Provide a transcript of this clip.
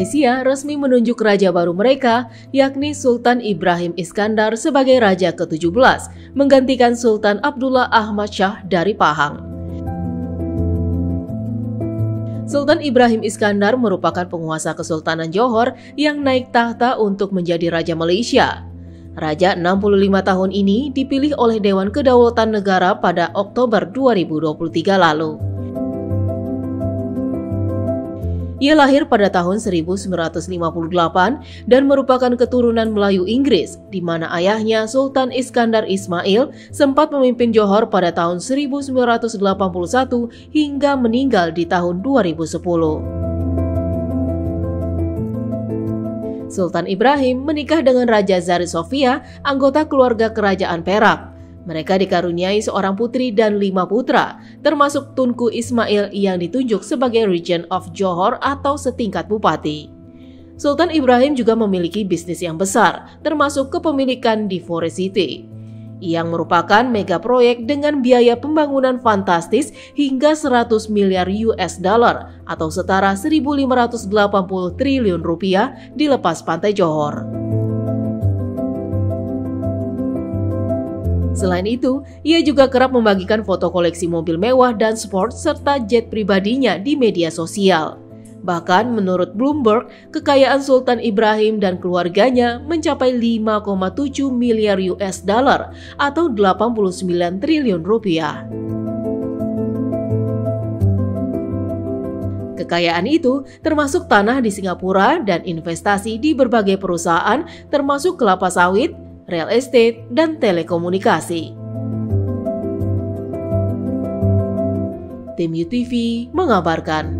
Malaysia resmi menunjuk raja baru mereka, yakni Sultan Ibrahim Iskandar sebagai Raja ke-17, menggantikan Sultan Abdullah Ahmad Shah dari Pahang. Sultan Ibrahim Iskandar merupakan penguasa Kesultanan Johor yang naik tahta untuk menjadi Raja Malaysia. Raja 65 tahun ini dipilih oleh Dewan Kedaulatan Negara pada Oktober 2023 lalu. Ia lahir pada tahun 1958 dan merupakan keturunan Melayu Inggris, di mana ayahnya Sultan Iskandar Ismail sempat memimpin Johor pada tahun 1981 hingga meninggal di tahun 2010. Sultan Ibrahim menikah dengan Raja Zara Sophia, anggota keluarga kerajaan Perak. Mereka dikaruniai seorang putri dan 5 putra, termasuk Tunku Ismail yang ditunjuk sebagai Regent of Johor atau setingkat bupati. Sultan Ibrahim juga memiliki bisnis yang besar, termasuk kepemilikan di Forest City, yang merupakan mega proyek dengan biaya pembangunan fantastis hingga 100 miliar US dollar atau setara 1.580 triliun rupiah di lepas pantai Johor. Selain itu, ia juga kerap membagikan foto koleksi mobil mewah dan sport serta jet pribadinya di media sosial. Bahkan menurut Bloomberg, kekayaan Sultan Ibrahim dan keluarganya mencapai 5,7 miliar US dollar atau 89 triliun rupiah. Kekayaan itu termasuk tanah di Singapura dan investasi di berbagai perusahaan termasuk kelapa sawit, real estate, dan telekomunikasi. Tim UTV mengabarkan.